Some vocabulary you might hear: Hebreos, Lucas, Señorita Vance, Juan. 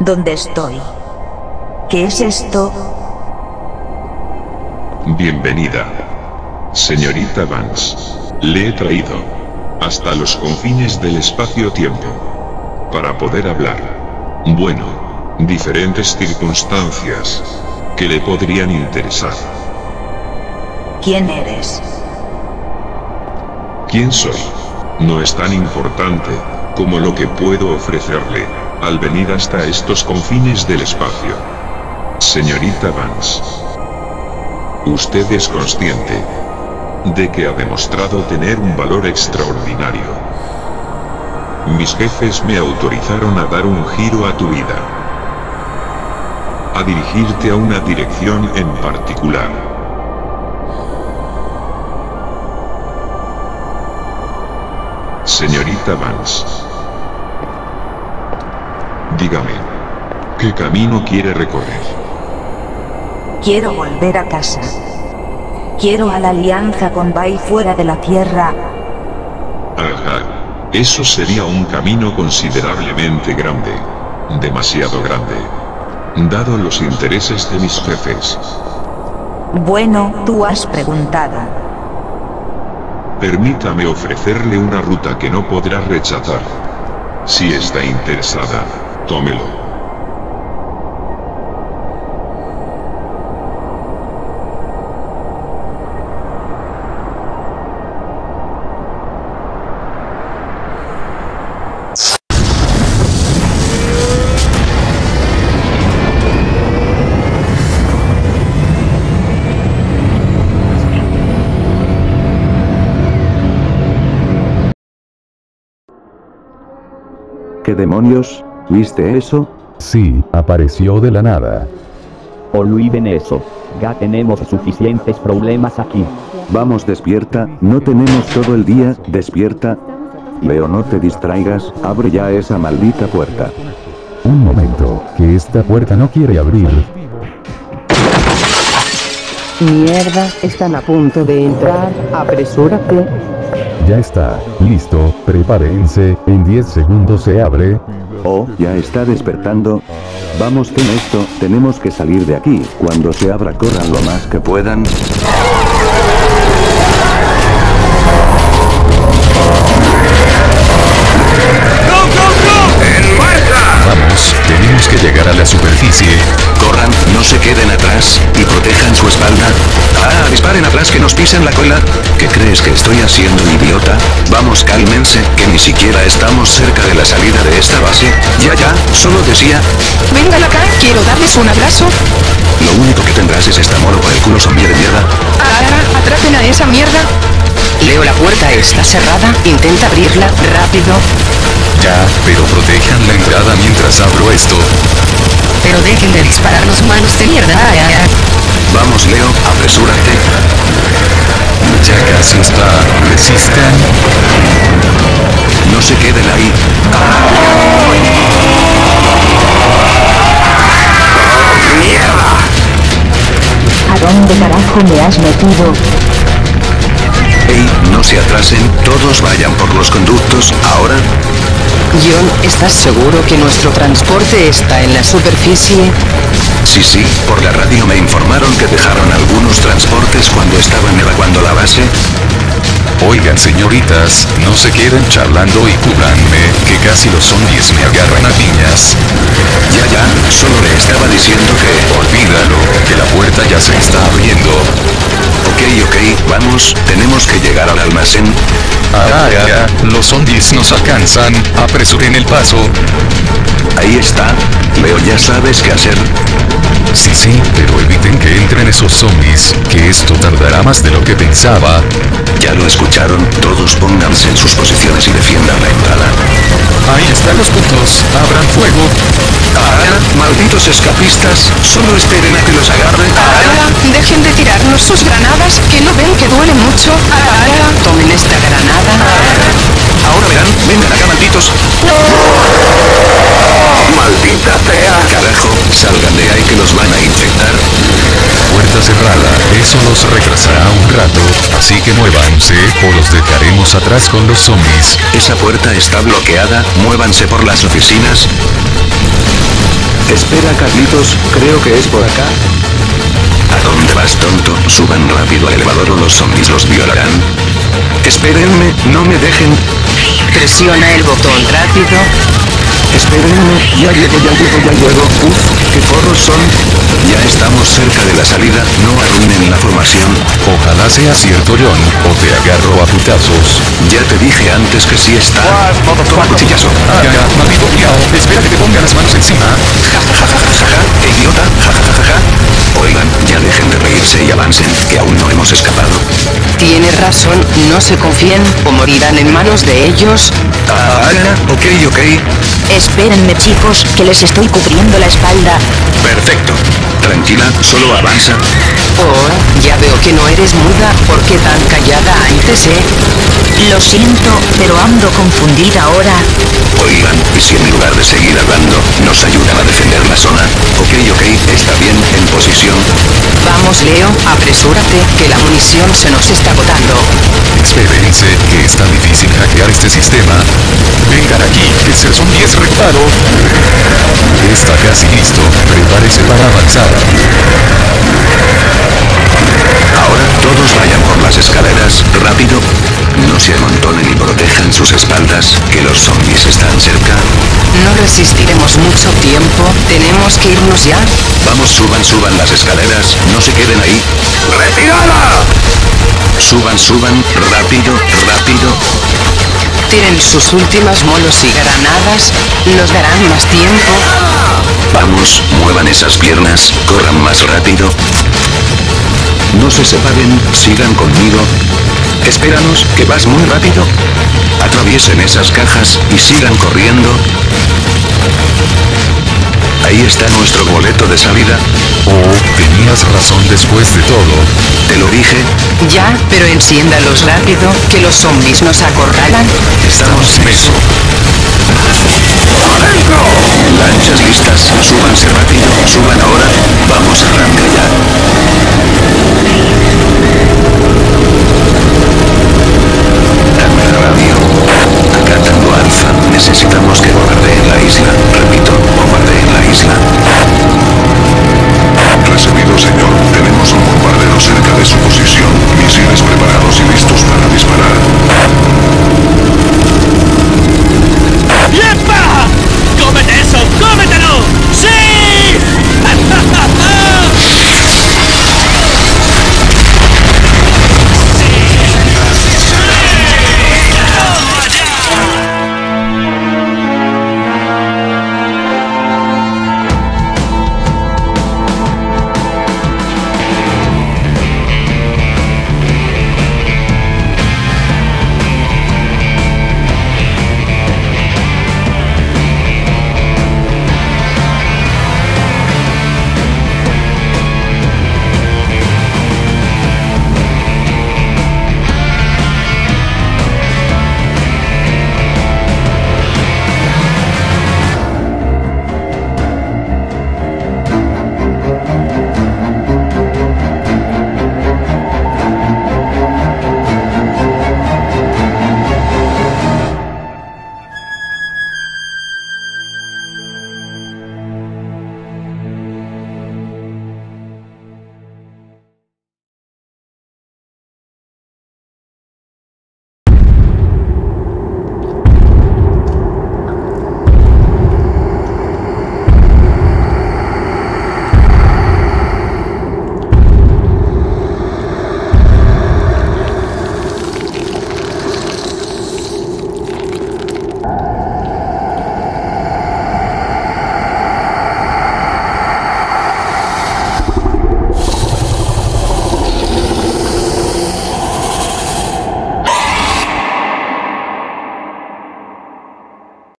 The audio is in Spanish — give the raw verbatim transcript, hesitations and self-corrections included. ¿Dónde estoy? ¿Qué es esto? Bienvenida, señorita Vance. Le he traído hasta los confines del espacio-tiempo para poder hablar. Bueno, diferentes circunstancias que le podrían interesar. ¿Quién eres? ¿Quién soy? No es tan importante como lo que puedo ofrecerle al venir hasta estos confines del espacio. Señorita Vance, usted es consciente de que ha demostrado tener un valor extraordinario. Mis jefes me autorizaron a dar un giro a tu vida, a dirigirte a una dirección en particular. Señorita Vance, dígame, ¿qué camino quiere recorrer? Quiero volver a casa. Quiero a la alianza con Bai fuera de la Tierra. Ajá, eso sería un camino considerablemente grande, demasiado grande, dado los intereses de mis jefes. Bueno, tú has preguntado. Permítame ofrecerle una ruta que no podrá rechazar. Si está interesada, tómelo. ¿Qué demonios? ¿Viste eso? Sí, apareció de la nada. Olviden eso. Ya tenemos suficientes problemas aquí. Vamos, despierta, no tenemos todo el día, despierta. Leo, no te distraigas, abre ya esa maldita puerta. Un momento, que esta puerta no quiere abrir. Mierda, están a punto de entrar, apresúrate. Ya está, listo, prepárense, en diez segundos se abre. Oh, ya está despertando. Vamos con esto, tenemos que salir de aquí. Cuando se abra, corran lo más que puedan. ¡No, no, no! ¡En marcha! Vamos, tenemos que llegar a la superficie. Corran, no se queden atrás, y protejan su espalda. Ah, disparen atrás que nos pisen la cola. ¿Qué crees que estoy haciendo, idiota? Vamos, cálmense, que ni siquiera estamos cerca de la salida de esta base. Ya, ya, solo decía... Vengan acá, quiero darles un abrazo. Lo único que tendrás es esta moro por el culo, zombie de mierda. Ah, atrapen a esa mierda. Leo, la puerta está cerrada, intenta abrirla, rápido. Ya, pero protejan la entrada mientras abro esto. Pero dejen de disparar los malos de mierda. Ay, ay, ay. Vamos, Leo, apresúrate. Ya casi está. Resistan. No se queden ahí. ¡Oh, mierda! ¿A dónde carajo me has metido? Ey, no se atrasen, todos vayan por los conductos, ahora. John, ¿estás seguro que nuestro transporte está en la superficie? Sí, sí, por la radio me informaron que dejaron algunos transportes cuando estaban evacuando la base. Oigan, señoritas, no se queden charlando y cúbranme, que casi los zombies me agarran a piñas. Ya, ya, solo le estaba diciendo que... Olvídalo, que la puerta ya se está abriendo. Ok, ok, vamos, tenemos que llegar al almacén. Ah, ya, ya, los zombies nos alcanzan, apresuren el paso. Ahí está, Leo, ya sabes qué hacer. Sí, sí, pero eviten que entren esos zombies, que esto tardará más de lo que pensaba. Ya lo escucharon, todos pónganse en sus posiciones y defiendan la entrada. Ahí están los puntos, abran fuego. Ah, malditos escapistas, solo esperen a que los agarren. Ah, dejen de tirarnos sus granadas, que no ven que duele mucho. Ah, tomen esta granada. Ah, ahora verán, vengan acá, malditos. No. Maldita fea. Carajo, salgan de ahí que los van a infectar. Puerta cerrada, eso los retrasará un rato, así que muévanse o los dejaremos atrás con los zombies. Esa puerta está bloqueada, muévanse por las oficinas. Espera, Carlitos, creo que es por acá. ¿A dónde vas, tonto? Suban rápido al elevador o los zombies los violarán. Espérenme, no me dejen. Presiona el botón rápido. Espérenme, ya llego, ya llego, ya llego. Uf, qué forros son. Ya estamos cerca de la salida, no arruinen la formación. Ojalá sea cierto, John, o te agarro a putazos. Ya te dije antes que sí está. Toma cuchillazo. Ah, ya, ya, maldito cuidado. Espera que te ponga las manos encima. Ja, ja, ja, ja, ja, ja, idiota. Ja, ja, ja, ja. Oigan, ya dejen de reírse y avancen, que aún no hemos escapado. Tiene razón, no se confíen, o morirán en manos de ellos. Ah, ok, ok. Espérenme, chicos, que les estoy cubriendo la espalda. Perfecto. Tranquila, solo avanza. Oh, ya veo que no eres muda, ¿por qué tan callada antes, eh? Lo siento, pero ando confundida ahora. Oigan, ¿y si en lugar de seguir hablando, nos ayudan a defender la zona? Ok, ok, está bien, en posición. Vamos, Leo, apresúrate, que la munición se nos está agotando. Espérense, que está difícil hackear este sistema. Vengan aquí, que se son diez reparo. Está casi listo, prepárese para avanzar. Ahora todos vayan por las escaleras, rápido. No se amontonen y protejan sus espaldas, que los zombies están cerca. No resistiremos mucho tiempo, tenemos que irnos ya. Vamos, suban, suban las escaleras, no se queden ahí. ¡Retirada! Suban, suban, rápido, rápido. Tienen sus últimas molos y granadas, nos darán más tiempo. Vamos, muevan esas piernas, corran más rápido. No se separen, sigan conmigo. Espéranos, que vas muy rápido. Atraviesen esas cajas y sigan corriendo. Ahí está nuestro boleto de salida. Oh, tenías razón después de todo. Te lo dije. Ya, pero enciéndalos rápido, que los zombies nos acorralan. Estamos en eso. ¡Lanchas listas! Súbanse rápido, suban ahora. Vamos a ramar.